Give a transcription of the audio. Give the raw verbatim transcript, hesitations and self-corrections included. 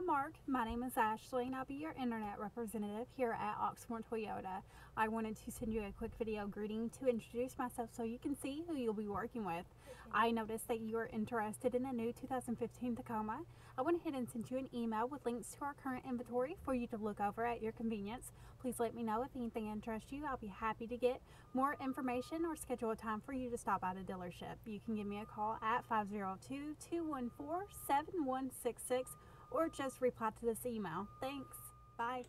Hi Mark, my name is Ashley and I'll be your internet representative here at Oxmoor Toyota. I wanted to send you a quick video greeting to introduce myself so you can see who you'll be working with. I noticed that you are interested in a new two thousand fifteen Tacoma. I went ahead and sent you an email with links to our current inventory for you to look over at your convenience. Please let me know if anything interests you. I'll be happy to get more information or schedule a time for you to stop by the dealership. You can give me a call at five zero two, two one four, seven one six six or just reply to this email. Thanks. Bye.